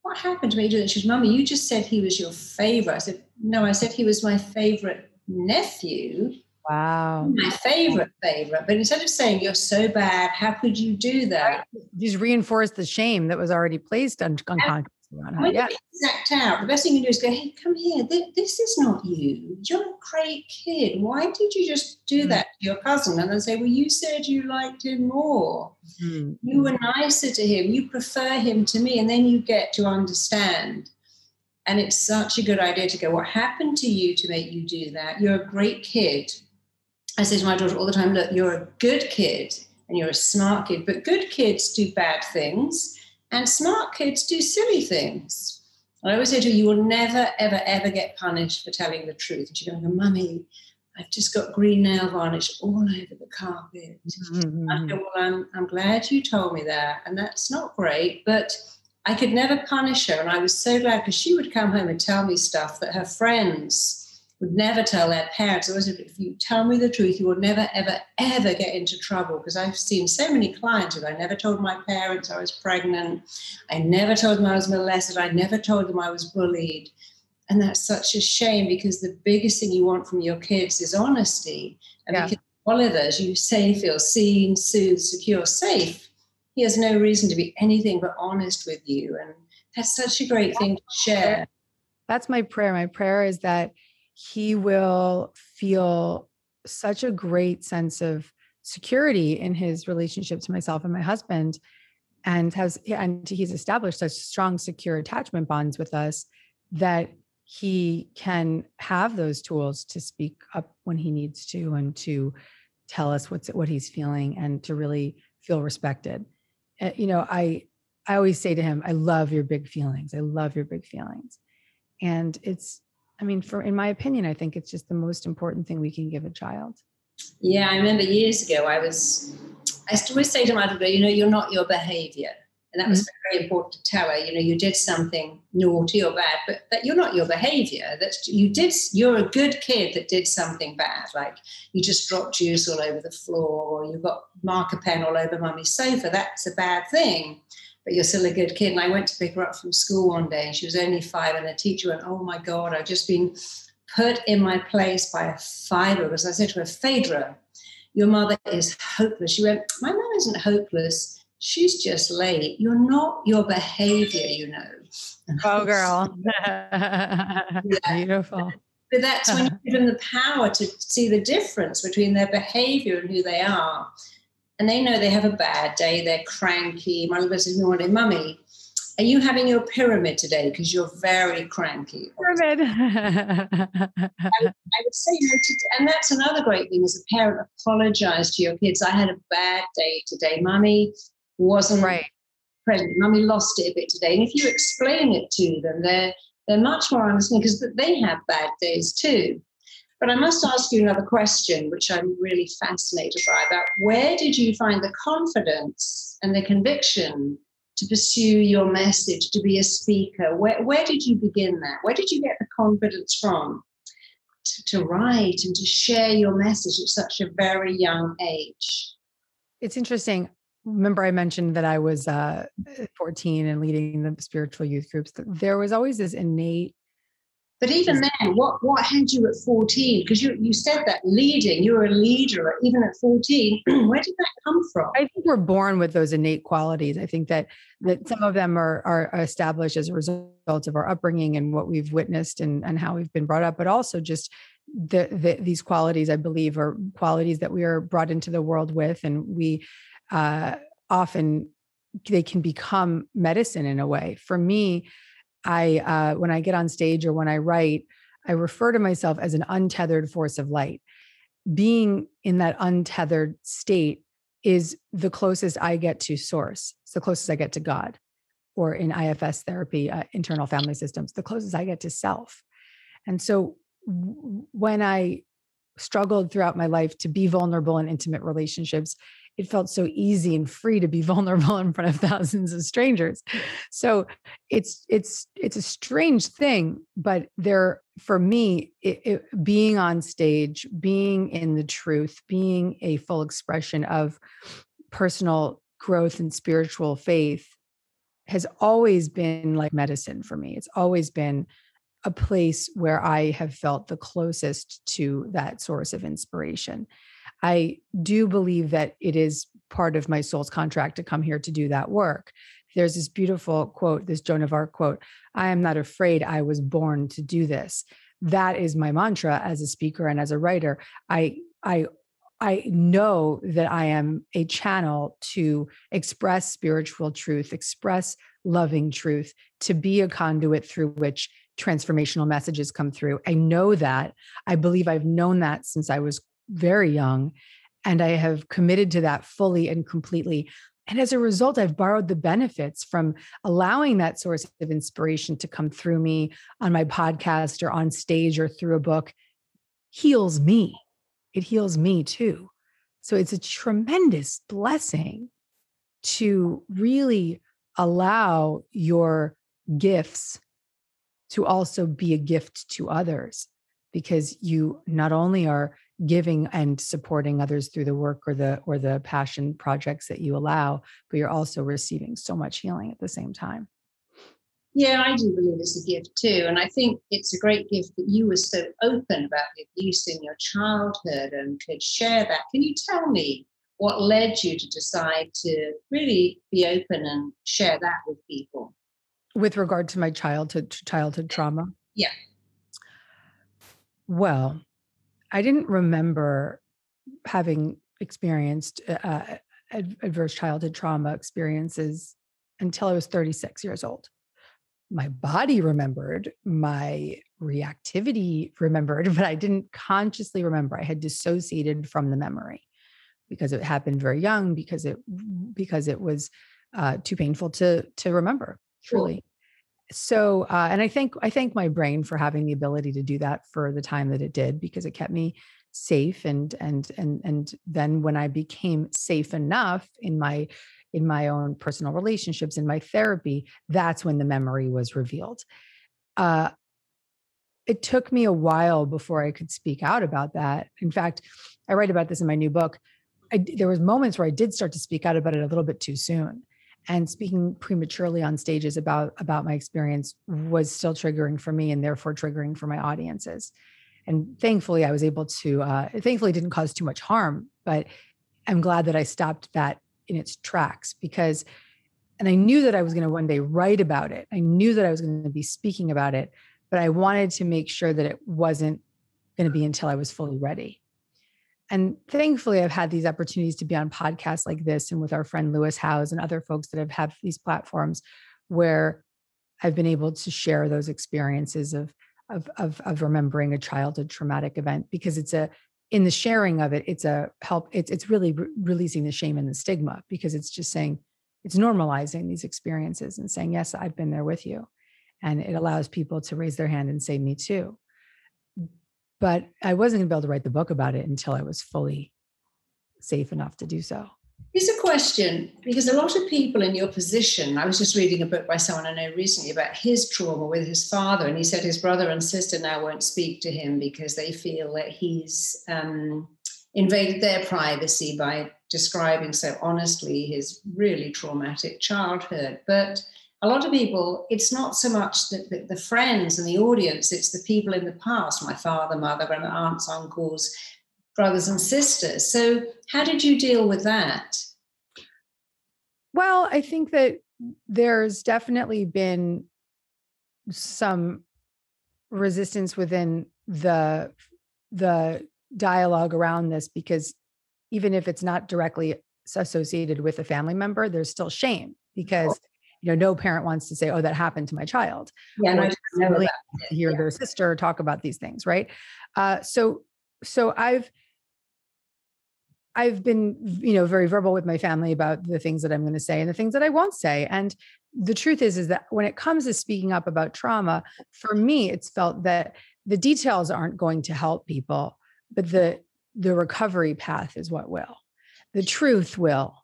what happened to me? She says, Mummy, you just said he was your favorite. I said, no, I said he was my favorite nephew. Wow. My favorite. But instead of saying, you're so bad, how could you do that? Just reinforce the shame that was already placed unconsciously. When you act out, the best thing you do is go, hey, come here. This is not you. You're a great kid. Why did you just do that to your cousin? And then say, well, you said you liked him more. Mm-hmm. You were nicer to him. You prefer him to me. And then you get to understand. And it's such a good idea to go, what happened to you to make you do that? You're a great kid. I say to my daughter all the time, look, you're a good kid and you're a smart kid, but good kids do bad things. And smart kids do silly things. And I always say to her, you will never, ever, ever get punished for telling the truth. And she's going, Mummy, I've just got green nail varnish all over the carpet. Mm-hmm. I go, well, I'm glad you told me that. And that's not great, but I could never punish her. And I was so glad because she would come home and tell me stuff that her friends would never tell their parents. I always said, if you tell me the truth, you will never, ever, ever get into trouble. Because I've seen so many clients that I never told my parents I was pregnant. I never told them I was molested. I never told them I was bullied. And that's such a shame, because the biggest thing you want from your kids is honesty. And because Oliver's, you say, feel seen, soothed, secure, safe. He has no reason to be anything but honest with you. And that's such a great thing to share. That's my prayer. My prayer is that he will feel such a great sense of security in his relationship to myself and my husband, and he's established such strong, secure attachment bonds with us that he can have those tools to speak up when he needs to, and to tell us what he's feeling, and to really feel respected. I always say to him, I love your big feelings. I love your big feelings. And it's, in my opinion, I think it's just the most important thing we can give a child. Yeah, I remember years ago, I always say to my daughter, you're not your behavior. And that was very important to tell her, you did something naughty or bad, but you're not your behavior. You're a good kid that did something bad. Like you just dropped juice all over the floor, or you got marker pen all over Mummy's sofa. That's a bad thing. But you're still a good kid. And I went to pick her up from school one day, and she was only 5, and her teacher went, oh my God, I've just been put in my place by a 5-year-old. Because I said to her, Phaedra, your mother is hopeless. She went, my mom isn't hopeless. She's just late. You're not your behavior, Oh, girl. Yeah. Beautiful. But that's when you give them the power to see the difference between their behavior and who they are. And they know they have a bad day, they're cranky. My little says, one day, Mummy, are you having your pyramid today? Because you're very cranky. Pyramid. I would say no to, and that's another great thing as a parent, apologize to your kids. I had a bad day today. Mummy wasn't present. Mummy lost it a bit today. And if you explain it to them, they're much more understanding, because they have bad days too. But I must ask you another question, which I'm really fascinated by, about where did you find the confidence and the conviction to pursue your message, to be a speaker? Where did you begin that? Where did you get the confidence from to write and to share your message at such a very young age? It's interesting. Remember, I mentioned that I was 14 and leading the spiritual youth groups. There was always this innate. But even then, what had you at 14? Because you said that leading, you were a leader even at 14. Where did that come from? I think we're born with those innate qualities. I think that some of them are established as a result of our upbringing and what we've witnessed and how we've been brought up, but also just these qualities, I believe, are qualities that we are brought into the world with, and we often, they can become medicine in a way. For me, when I get on stage or when I write, I refer to myself as an untethered force of light. Being in that untethered state is the closest I get to source. It's the closest I get to God, or in IFS therapy, internal family systems, the closest I get to self. And so when I struggled throughout my life to be vulnerable in intimate relationships, it felt so easy and free to be vulnerable in front of thousands of strangers. So it's a strange thing, but there, for me, being on stage, being in the truth, being a full expression of personal growth and spiritual faith has always been like medicine for me. It's always been a place where I have felt the closest to that source of inspiration. I do believe that it is part of my soul's contract to come here to do that work. There's this beautiful quote, this Joan of Arc quote, "I am not afraid, I was born to do this." That is my mantra as a speaker and as a writer. I know that I am a channel to express spiritual truth, express loving truth, to be a conduit through which transformational messages come through. I know that. I believe I've known that since I was very young, and I have committed to that fully and completely. And as a result, I've borrowed the benefits from allowing that source of inspiration to come through me on my podcast or on stage or through a book. Heals me. It heals me too. So it's a tremendous blessing to really allow your gifts to also be a gift to others, because you not only are giving and supporting others through the work or the passion projects that you allow, but you're also receiving so much healing at the same time. Yeah, I do believe it's a gift too. And I think it's a great gift that you were so open about the abuse in your childhood and could share that. Can you tell me what led you to decide to really be open and share that with people? With regard to my childhood trauma? Yeah. Well, I didn't remember having experienced adverse childhood trauma experiences until I was 36 years old. My body remembered, my reactivity remembered, but I didn't consciously remember. I had dissociated from the memory because it happened very young, because it was too painful to remember, truly. Cool. So, and I thank my brain for having the ability to do that for the time that it did, because it kept me safe. And then when I became safe enough in my own personal relationships, in my therapy, that's when the memory was revealed. It took me a while before I could speak out about that. In fact, I write about this in my new book. There was moments where I did start to speak out about it a little bit too soon. And speaking prematurely on stages about my experience was still triggering for me, and therefore triggering for my audiences. And thankfully I was able to, thankfully it didn't cause too much harm, but I'm glad that I stopped that in its tracks, because, and I knew that I was going to one day write about it. I knew that I was going to be speaking about it, but I wanted to make sure that it wasn't going to be until I was fully ready. And thankfully, I've had these opportunities to be on podcasts like this and with our friend Lewis Howes and other folks that have had these platforms where I've been able to share those experiences of remembering a childhood traumatic event, because it's a, in the sharing of it, it's a help. It's really releasing the shame and the stigma, because it's just saying, it's normalizing these experiences and saying, yes, I've been there with you. And it allows people to raise their hand and say, me too. But I wasn't going to be able to write the book about it until I was fully safe enough to do so. Here's a question, because a lot of people in your position, I was just reading a book by someone I know recently about his trauma with his father, and he said his brother and sister now won't speak to him because they feel that he's invaded their privacy by describing so honestly his really traumatic childhood. But a lot of people, it's not so much the friends and the audience, it's the people in the past, my father, mother, grandma, aunts, uncles, brothers and sisters. So how did you deal with that? Well, I think that there's definitely been some resistance within the dialogue around this, because even if it's not directly associated with a family member, there's still shame, because you know, no parent wants to say, "Oh, that happened to my child." Yeah, and I just really hear their sister talk about these things, right? So I've been, you know, very verbal with my family about the things that I'm going to say and the things that I won't say. And the truth is that when it comes to speaking up about trauma, for me, it's felt that the details aren't going to help people. but the recovery path is what will. The truth will,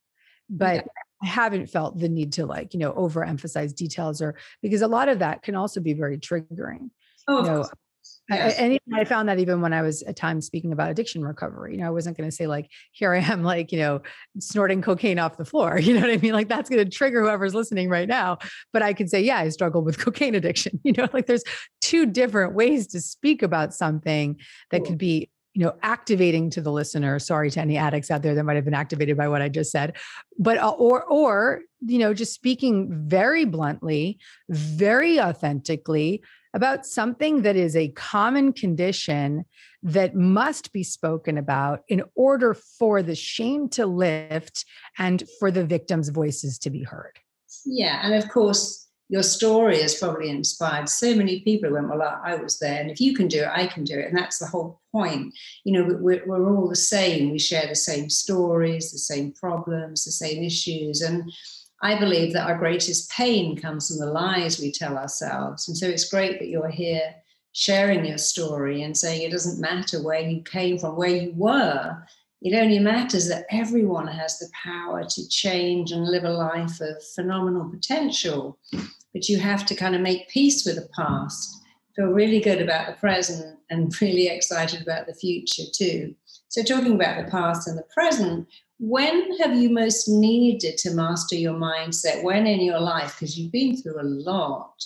but yeah. I haven't felt the need to overemphasize details, or because a lot of that can also be very triggering. Oh, yes. And I found that even when I was at times speaking about addiction recovery, I wasn't going to say here I am, snorting cocaine off the floor. You know what I mean? That's going to trigger whoever's listening right now. But I could say, yeah, I struggle with cocaine addiction. There's two different ways to speak about something that could be, activating to the listener. Sorry to any addicts out there that might've been activated by what I just said, but, or just speaking very bluntly, very authentically about something that is a common condition that must be spoken about in order for the shame to lift and for the victim's voices to be heard. Yeah. And of course, your story has probably inspired so many people who went, well, I was there. And if you can do it, I can do it. And that's the whole point. We're all the same. We share the same stories, the same problems, the same issues. And I believe that our greatest pain comes from the lies we tell ourselves. And so it's great that you're here sharing your story and saying it doesn't matter where you came from, where you were. It only matters that everyone has the power to change and live a life of phenomenal potential. But you have to kind of make peace with the past, feel really good about the present, and really excited about the future too. So talking about the past and the present, when have you most needed to master your mindset? When in your life, because you've been through a lot,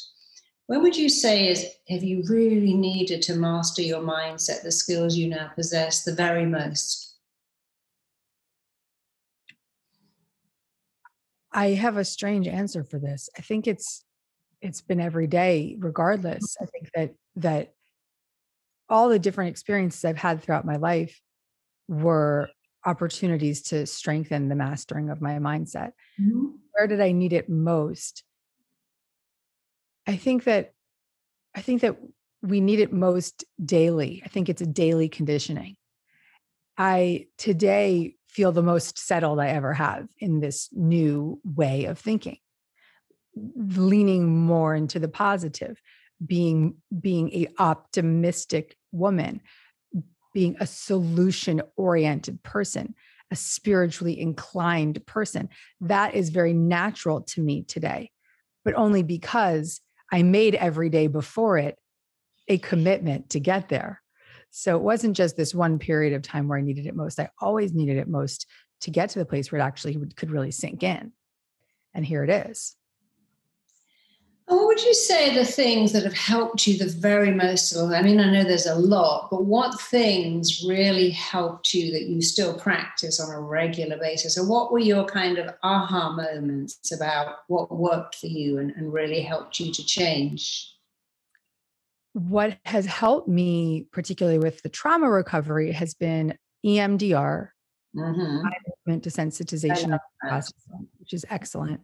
when would you say have you really needed to master your mindset, the skills you now possess, the very most? I have a strange answer for this. I think it's been every day, regardless. I think that all the different experiences I've had throughout my life were opportunities to strengthen the mastering of my mindset. Mm-hmm. Where did I need it most? I think that we need it most daily. I think it's a daily conditioning. I today feel the most settled I ever have in this new way of thinking, leaning more into the positive, being an optimistic woman, being a solution-oriented person, a spiritually inclined person. That is very natural to me today, but only because I made every day before it a commitment to get there. So it wasn't just this one period of time where I needed it most. I always needed it most to get to the place where it actually could really sink in. And here it is. What would you say the things that have helped you the very most? I mean, I know there's a lot, but what things really helped you that you still practice on a regular basis? And what were your kind of aha moments about what worked for you and really helped you to change? What has helped me, particularly with the trauma recovery, has been EMDR, mm-hmm. eye movement desensitization, which is excellent.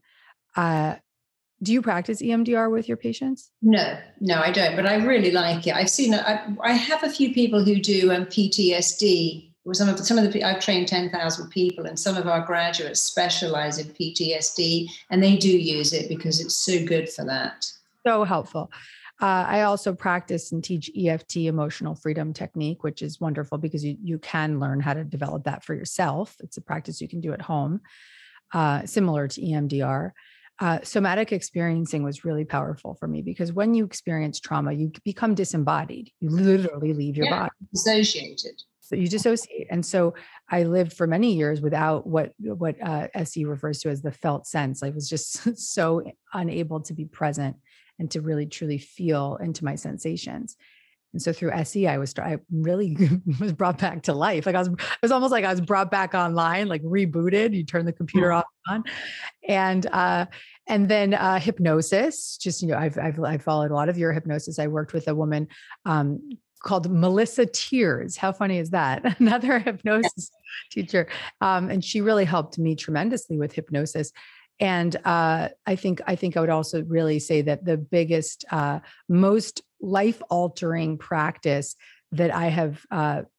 Do you practice EMDR with your patients? No, I don't, but I really like it. I've seen, I have a few people who do PTSD. I've trained 10,000 people, and some of our graduates specialize in PTSD, and they do use it because it's so good for that. So helpful. I also practice and teach EFT, emotional freedom technique, which is wonderful because you can learn how to develop that for yourself. It's a practice you can do at home, similar to EMDR. Somatic experiencing was really powerful for me because when you experience trauma, you become disembodied. You literally leave your body. Dissociated. So you dissociate. And so I lived for many years without what SE refers to as the felt sense. I was just so unable to be present and to really truly feel into my sensations. And so through SE, I really was brought back to life. It was almost like I was brought back online, like rebooted. You turn the computer off and on. And then hypnosis, just, I followed a lot of your hypnosis. I worked with a woman, called Melissa Tears. How funny is that? Another hypnosis teacher. And she really helped me tremendously with hypnosis. And, I think I would also really say that the biggest, most life-altering practice that I have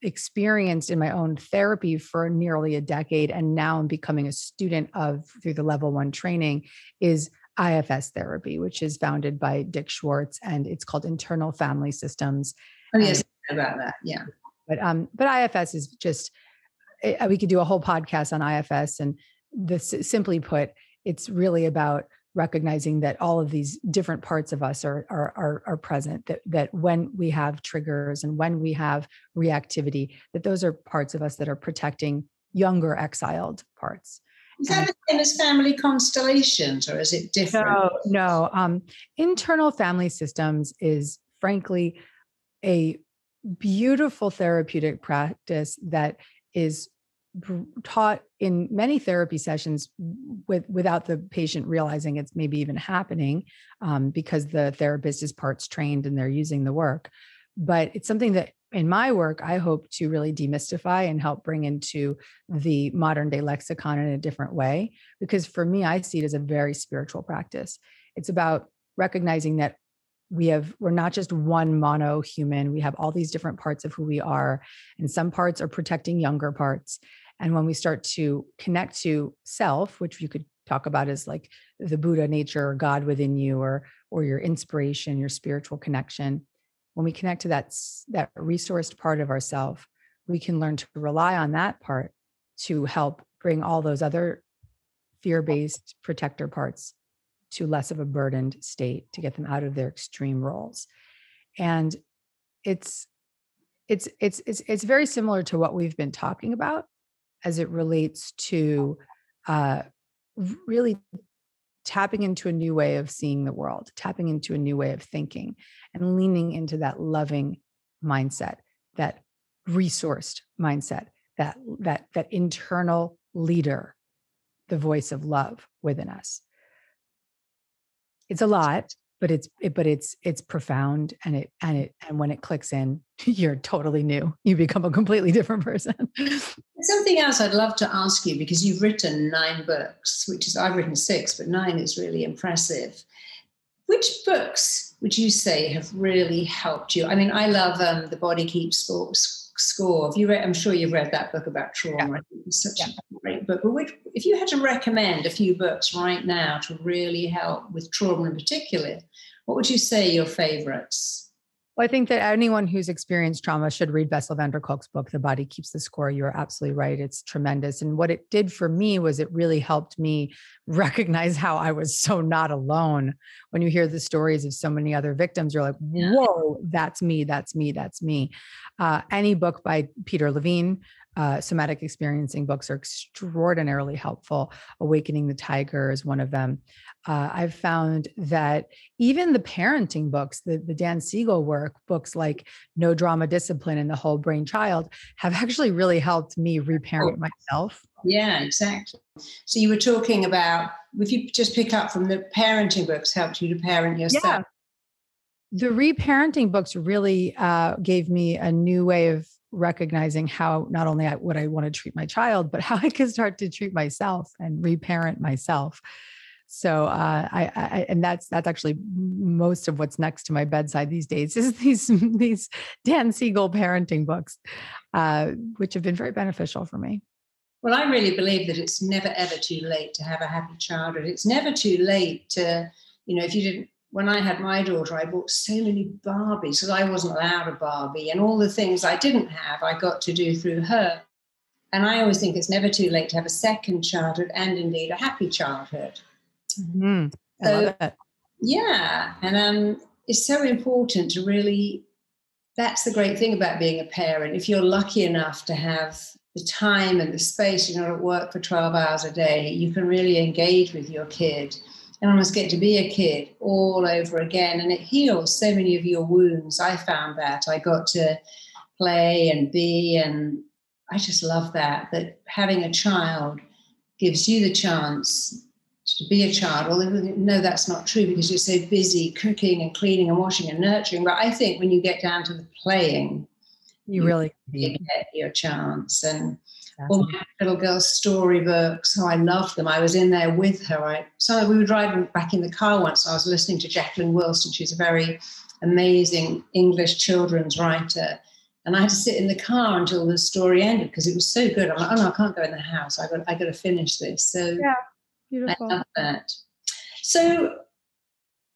experienced in my own therapy for nearly a decade, and now I'm becoming a student of through the level 1 training, is IFS therapy, which is founded by Dick Schwartz, and it's called Internal Family Systems. Oh yes, about that, yeah. But IFS is just, we could do a whole podcast on IFS. And this, simply put, it's really about recognizing that all of these different parts of us are present, that when we have triggers and when we have reactivity, that those are parts of us that are protecting younger exiled parts. Is that the same as family constellations, or is it different? No. Internal Family Systems is frankly a beautiful therapeutic practice that is taught in many therapy sessions without the patient realizing it's maybe even happening, because the therapist is parts trained and they're using the work. But it's something that in my work, I hope to really demystify and help bring into the modern day lexicon in a different way, because for me, I see it as a very spiritual practice. It's about recognizing that we're not just one mono human. We have all these different parts of who we are, and some parts are protecting younger parts. And when we start to connect to self, which you could talk about as like the Buddha nature or God within you, or your inspiration, your spiritual connection, when we connect to that resourced part of ourself, we can learn to rely on that part to help bring all those other fear-based protector parts to less of a burdened state, to get them out of their extreme roles. And it's very similar to what we've been talking about as it relates to really tapping into a new way of seeing the world, tapping into a new way of thinking, and leaning into that loving mindset, that resourced mindset, that internal leader, the voice of love within us. It's a lot, but it's profound, and when it clicks in, you're totally new. You become a completely different person. Something else I'd love to ask you, because you've written 9 books, which is, I've written 6, but 9 is really impressive. Which books would you say have really helped you? I mean, I love The Body Keeps the Score. Have you read? I'm sure you've read that book about trauma. Yeah. It's such a great book. But if you had to recommend a few books right now to really help with trauma in particular, what would you say your favorites? Well, I think that anyone who's experienced trauma should read Bessel van der Kolk's book, The Body Keeps the Score. You're absolutely right. It's tremendous. And what it did for me was it really helped me recognize how I was so not alone. When you hear the stories of so many other victims, you're like, whoa, that's me, that's me, that's me. Any book by Peter Levine, somatic experiencing books are extraordinarily helpful. Awakening the Tiger is one of them. I've found that even the parenting books, the Dan Siegel work, books like No Drama Discipline and The Whole Brain Child have actually really helped me reparent myself. Yeah, exactly. So you were talking about, if you just pick up from the parenting books, helped you to parent yourself. Yeah. The reparenting books really gave me a new way of recognizing how not only what I want to treat my child, but how I can start to treat myself and reparent myself. So and that's actually most of what's next to my bedside these days is these Dan Siegel parenting books, which have been very beneficial for me. Well, I really believe that it's never, ever too late to have a happy childhood. It's never too late to, if you didn't, when I had my daughter, I bought so many Barbies because I wasn't allowed a Barbie, and all the things I didn't have, I got to do through her. And I always think it's never too late to have a second childhood and indeed a happy childhood. Mm-hmm. I love that. Yeah. And it's so important to really, that's the great thing about being a parent. If you're lucky enough to have the time and the space, you're not at work for 12 hours a day, you can really engage with your kid. And I almost get to be a kid all over again. And it heals so many of your wounds. I found that I got to play and be, and I just love that having a child gives you the chance to be a child. Although, no, that's not true because you're so busy cooking and cleaning and washing and nurturing. But I think when you get down to the playing, you really get your chance. And all my little girl's storybooks, I love them. I was in there with her. So we were driving back in the car once. I was listening to Jacqueline Wilson. She's a very amazing English children's writer. And I had to sit in the car until the story ended because it was so good. I'm like, oh no, I can't go in the house. I got to finish this. So yeah, beautiful. I love that. So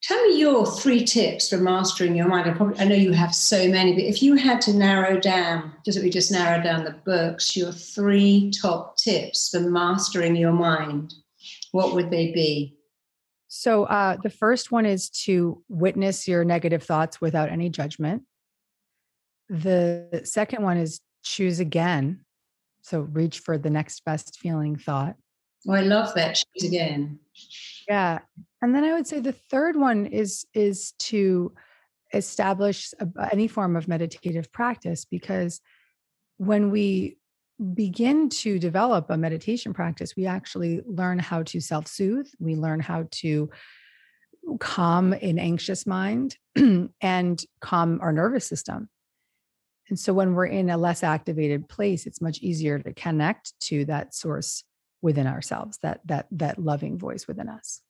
Tell me your 3 tips for mastering your mind. I know you have so many, but if you had to narrow down, just we just narrow down the books, your 3 top tips for mastering your mind, what would they be? So the first one is to witness your negative thoughts without any judgment. The second one is choose again. So reach for the next best feeling thought. Oh, I love that. Choose again. Yeah. And then I would say the third one is to establish any form of meditative practice, because when we begin to develop a meditation practice, we actually learn how to self-soothe. We learn how to calm an anxious mind and calm our nervous system. And so when we're in a less activated place, it's much easier to connect to that source within ourselves, that loving voice within us.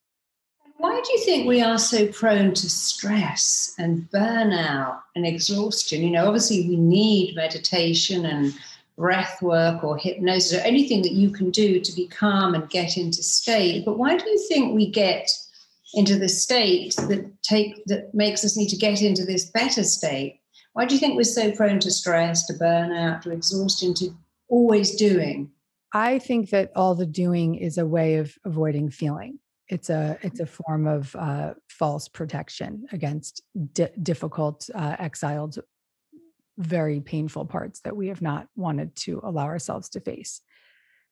Why do you think we are so prone to stress and burnout and exhaustion? You know, obviously we need meditation and breath work or hypnosis or anything that you can do to be calm and get into state. But why do you think we get into the state that makes us need to get into this better state? Why do you think we're so prone to stress, to burnout, to exhaustion, to always doing? I think that all the doing is a way of avoiding feeling. It's a form of false protection against difficult, exiled, very painful parts that we have not wanted to allow ourselves to face.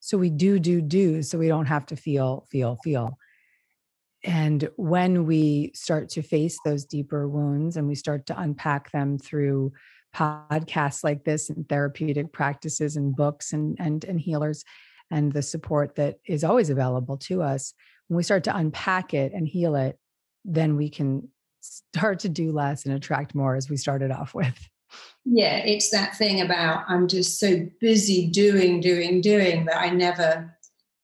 So we do, so we don't have to feel. And when we start to face those deeper wounds and we start to unpack them through podcasts like this and therapeutic practices and books and healers and the support that is always available to us, when we start to unpack it and heal it, then we can start to do less and attract more, as we started off with. Yeah, it's that thing about I'm just so busy doing that I never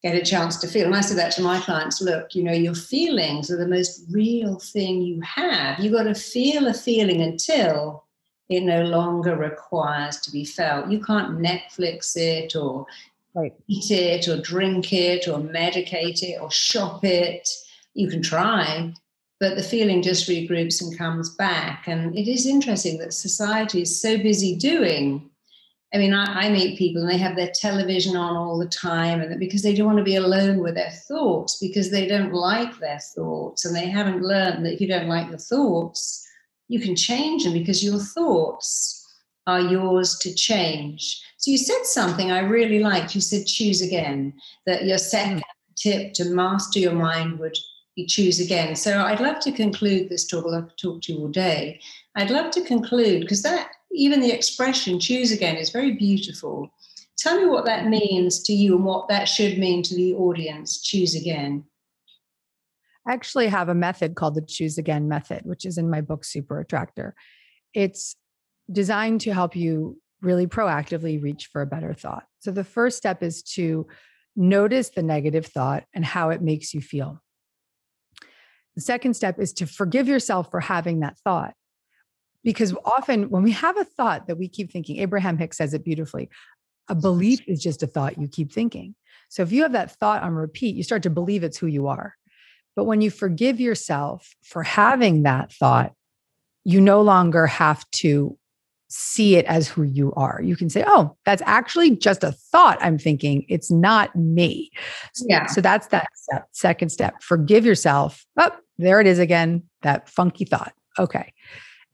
get a chance to feel. And I say that to my clients, look, you know, your feelings are the most real thing you have. You've got to feel a feeling until it no longer requires to be felt. You can't Netflix it or eat it or drink it or medicate it or shop it. You can try, but the feeling just regroups and comes back. And it is interesting that society is so busy doing. I mean, I meet people and they have their television on all the time, and because they don't want to be alone with their thoughts, because they don't like their thoughts, and they haven't learned that if you don't like your thoughts, you can change them, because your thoughts are yours to change. So you said something I really liked. You said choose again, that your second tip to master your mind would be choose again. So I'd love to conclude this talk. I'll talk to you all day. I'd love to conclude, because that even the expression choose again is very beautiful. Tell me what that means to you and what that should mean to the audience, choose again. I actually have a method called the Choose Again Method, which is in my book, Super Attractor. It's designed to help you really proactively reach for a better thought. So the first step is to notice the negative thought and how it makes you feel. The second step is to forgive yourself for having that thought. Because often when we have a thought that we keep thinking, Abraham Hicks says it beautifully, a belief is just a thought you keep thinking. So if you have that thought on repeat, you start to believe it's who you are. But when you forgive yourself for having that thought, you no longer have to see it as who you are. You can say, oh, that's actually just a thought I'm thinking. It's not me. Yeah. So that's that step, second step. Forgive yourself. Oh, there it is again, that funky thought. Okay.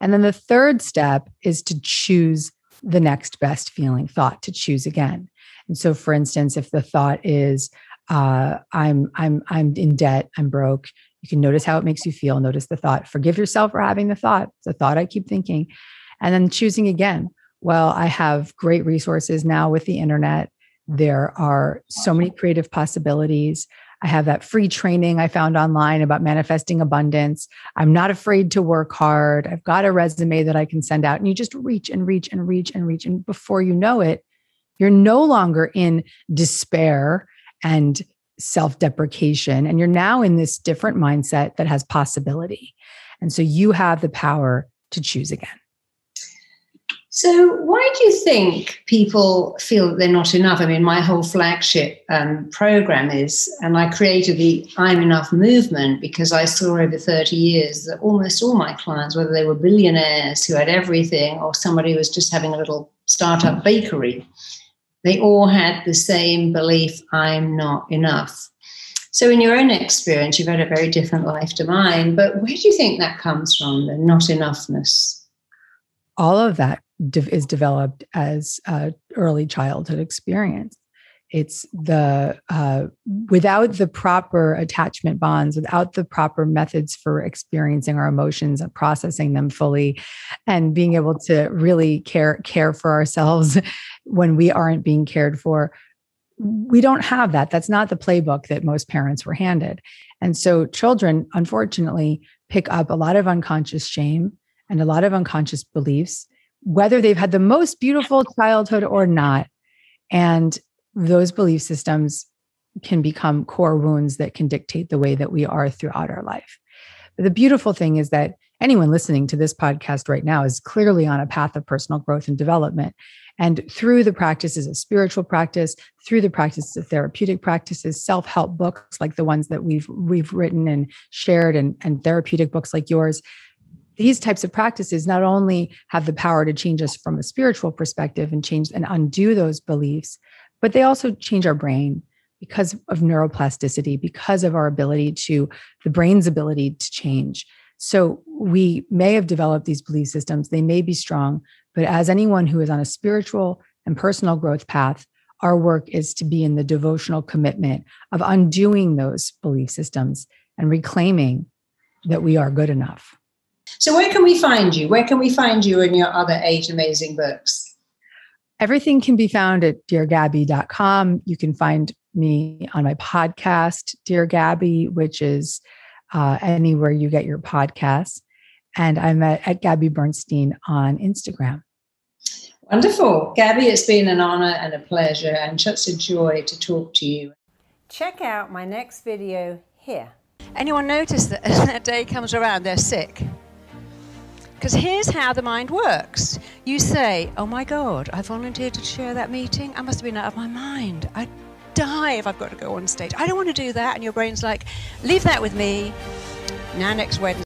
And then the third step is to choose the next best feeling thought, to choose again. And so for instance, if the thought is, I'm in debt, I'm broke, you can notice how it makes you feel. Notice the thought. Forgive yourself for having the thought. It's a thought I keep thinking. And then choosing again. Well, I have great resources now with the internet. There are so many creative possibilities. I have that free training I found online about manifesting abundance. I'm not afraid to work hard. I've got a resume that I can send out. And you just reach. And before you know it, you're no longer in despair and self-deprecation. And you're now in this different mindset that has possibility. And so you have the power to choose again. So why do you think people feel they're not enough? I mean, my whole flagship program is, and I created the I Am Enough movement because I saw over 30 years that almost all my clients, whether they were billionaires who had everything or somebody who was just having a little startup bakery, they all had the same belief, I'm not enough. So in your own experience, you've had a very different life to mine, but where do you think that comes from, the not enoughness? All of that is developed as early childhood experience. It's the, without the proper attachment bonds, without the proper methods for experiencing our emotions and processing them fully and being able to really care for ourselves when we aren't being cared for, we don't have that. That's not the playbook that most parents were handed. And so children, unfortunately, pick up a lot of unconscious shame and a lot of unconscious beliefs, whether they've had the most beautiful childhood or not. And those belief systems can become core wounds that can dictate the way that we are throughout our life. But the beautiful thing is that anyone listening to this podcast right now is clearly on a path of personal growth and development. And through the practices of spiritual practice, through the practices of therapeutic practices, self-help books like the ones that we've written and shared, and therapeutic books like yours, these types of practices not only have the power to change us from a spiritual perspective and change and undo those beliefs, but they also change our brain because of neuroplasticity, because of our ability to, the brain's ability to change. So we may have developed these belief systems, they may be strong, but as anyone who is on a spiritual and personal growth path, our work is to be in the devotional commitment of undoing those belief systems and reclaiming that we are good enough. So where can we find you? Where can we find you in your other 8 amazing books? Everything can be found at deargabby.com. You can find me on my podcast, Dear Gabby, which is anywhere you get your podcasts. And I'm at Gabby Bernstein on Instagram. Wonderful. Gabby, it's been an honor and a pleasure and such a joy to talk to you. Check out my next video here. Anyone notice that as that day comes around, they're sick? Because here's how the mind works. You say, oh my God, I volunteered to share that meeting. I must have been out of my mind. I'd die if I've got to go on stage. I don't want to do that. And your brain's like, leave that with me. Now next Wednesday.